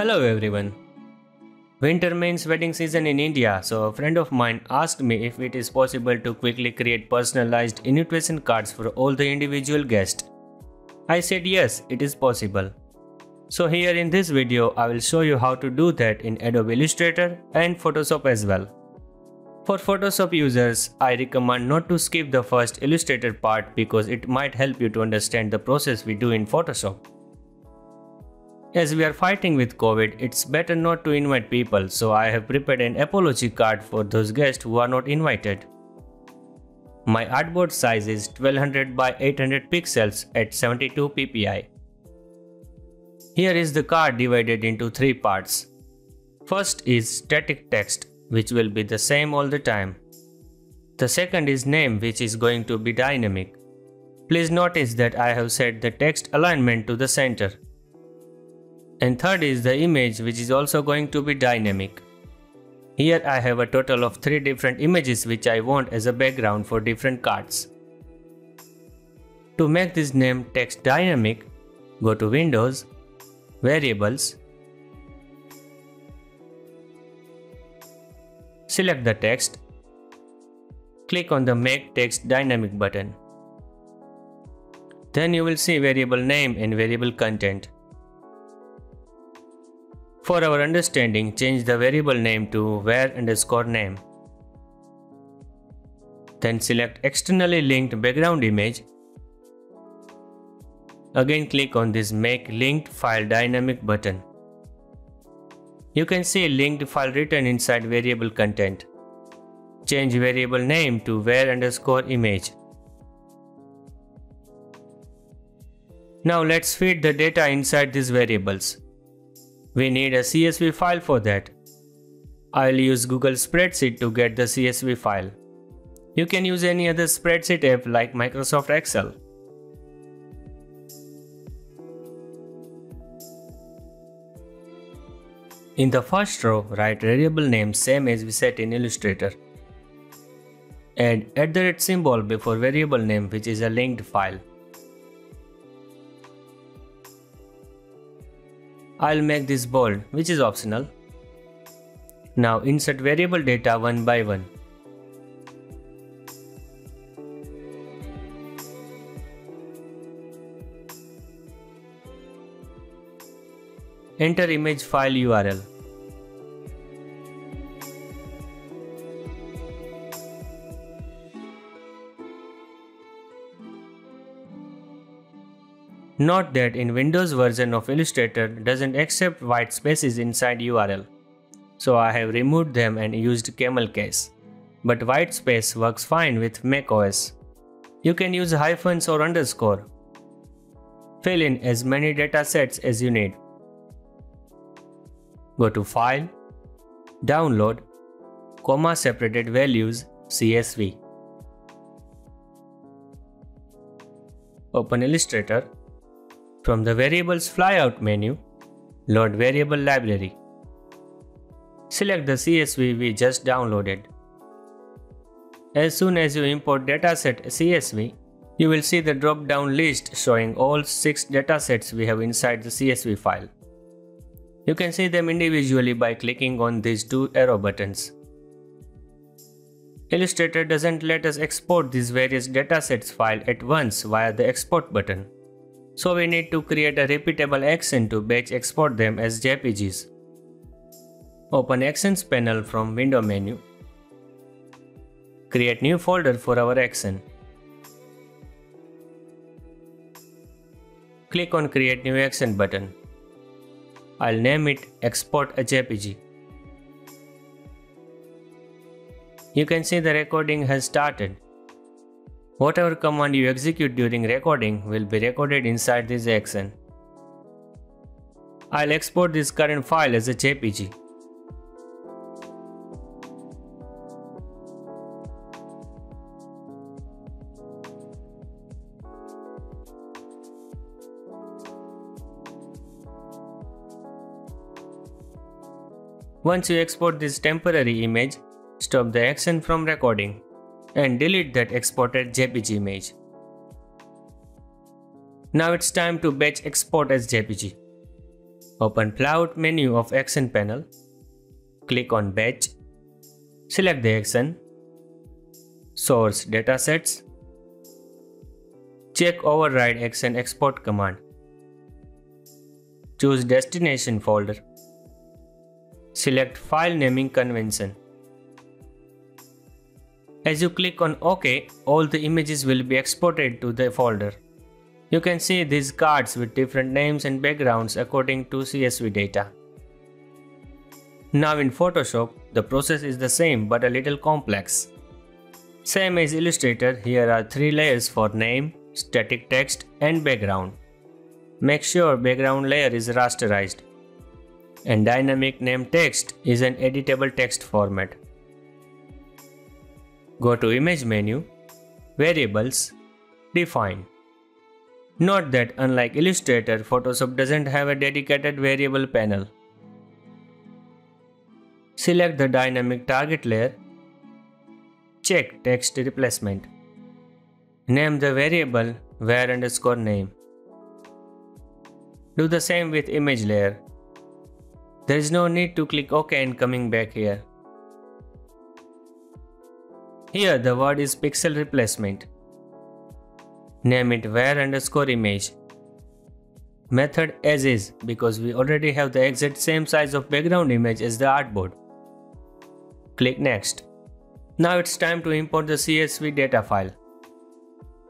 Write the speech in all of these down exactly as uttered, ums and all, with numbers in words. Hello everyone. Winter means wedding season in India, so a friend of mine asked me if it is possible to quickly create personalized invitation cards for all the individual guests. I said yes, it is possible. So here in this video, I will show you how to do that in Adobe Illustrator and Photoshop as well. For Photoshop users, I recommend not to skip the first Illustrator part because it might help you to understand the process we do in Photoshop. As we are fighting with COVID, it's better not to invite people, so I have prepared an apology card for those guests who are not invited. My artboard size is twelve hundred by eight hundred pixels at seventy-two P P I. Here is the card divided into three parts. First is static text, which will be the same all the time. The second is name, which is going to be dynamic. Please notice that I have set the text alignment to the center. And third is the image, which is also going to be dynamic. Here I have a total of three different images which I want as a background for different cards. To make this name text dynamic, go to Windows, Variables, select the text, click on the Make Text Dynamic button. Then you will see variable name and variable content. For our understanding, change the variable name to var underscore name. Then select externally linked background image. Again click on this Make Linked File Dynamic button. You can see linked file written inside variable content. Change variable name to var underscore image. Now let's feed the data inside these variables. We need a C S V file for that. I'll use Google Spreadsheet to get the C S V file. You can use any other spreadsheet app like Microsoft Excel. In the first row, write variable name same as we set in Illustrator. Add at the red symbol before variable name, which is a linked file. I'll make this bold, which is optional. Now insert variable data one by one. Enter image file U R L. Note that in Windows version of Illustrator doesn't accept white spaces inside U R L. So I have removed them and used camel case. But white space works fine with macOS. You can use hyphens or underscore. Fill in as many data sets as you need. Go to File, Download, comma separated values, C S V. Open Illustrator. From the Variables flyout menu, load Variable Library. Select the C S V we just downloaded. As soon as you import dataset C S V, you will see the drop-down list showing all six datasets we have inside the C S V file. You can see them individually by clicking on these two arrow buttons. Illustrator doesn't let us export these various datasets file at once via the Export button. So we need to create a repeatable action to batch export them as J P Gs. Open Actions panel from Window menu. Create new folder for our action. Click on Create New Action button. I'll name it Export a J P G. You can see the recording has started. Whatever command you execute during recording will be recorded inside this action. I'll export this current file as a J P G. Once you export this temporary image, stop the action from recording and delete that exported J P G image. Now it's time to batch export as J P G. Open Flyout menu of Action panel. Click on Batch. Select the action. Source Datasets. Check Override Action Export command. Choose Destination folder. Select File Naming Convention. As you click on OK, all the images will be exported to the folder. You can see these cards with different names and backgrounds according to C S V data. Now in Photoshop, the process is the same but a little complex. Same as Illustrator, here are three layers for name, static text and background. Make sure background layer is rasterized. And dynamic name text is an editable text format. Go to Image menu, Variables, Define. Note that unlike Illustrator, Photoshop doesn't have a dedicated variable panel. Select the dynamic target layer. Check text replacement. Name the variable var underscore name. Do the same with image layer. There is no need to click OK and coming back here. Here the word is pixel replacement. Name it var underscore image. Method as is because we already have the exact same size of background image as the artboard. Click next. Now it's time to import the C S V data file.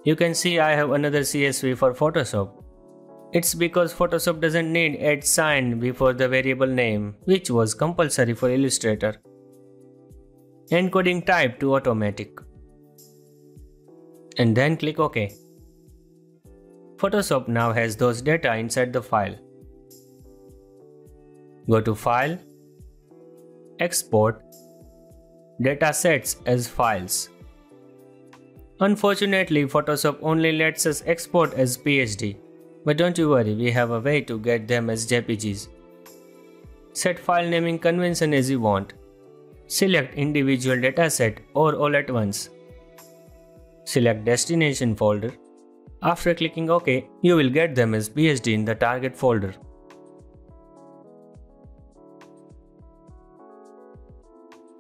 You can see I have another C S V for Photoshop. It's because Photoshop doesn't need add sign before the variable name, which was compulsory for Illustrator. Encoding type to automatic. And then click OK. Photoshop now has those data inside the file. Go to File, Export, Datasets as Files. Unfortunately, Photoshop only lets us export as P S D, but don't you worry, we have a way to get them as J P Gs. Set file naming convention as you want. Select individual dataset or all at once. Select destination folder. After clicking OK, you will get them as P S D in the target folder.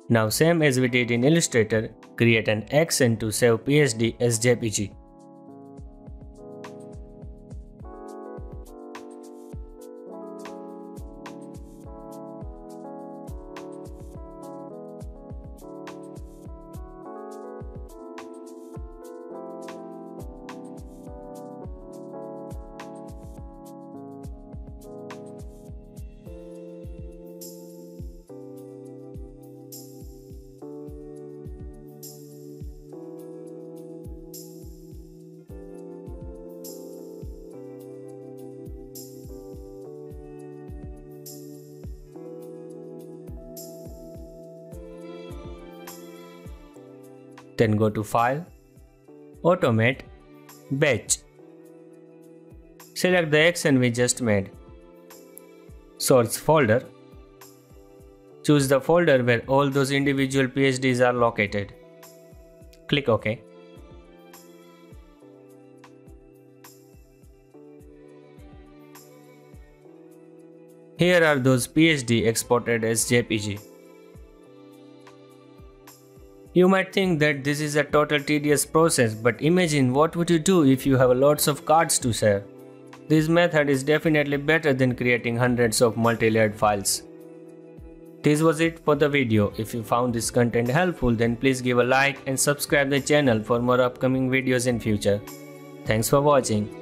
Now same as we did in Illustrator, create an action to save P S D as J P G. Then go to File, Automate, Batch. Select the action we just made. Source folder. Choose the folder where all those individual P S Ds are located. Click OK. Here are those P S D exported as J P G. You might think that this is a total tedious process, but imagine what would you do if you have lots of cards to save. This method is definitely better than creating hundreds of multi-layered files. This was it for the video. If you found this content helpful, then please give a like and subscribe the channel for more upcoming videos in future. Thanks for watching.